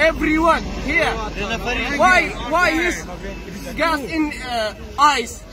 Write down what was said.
Everyone here, why is gas in ice?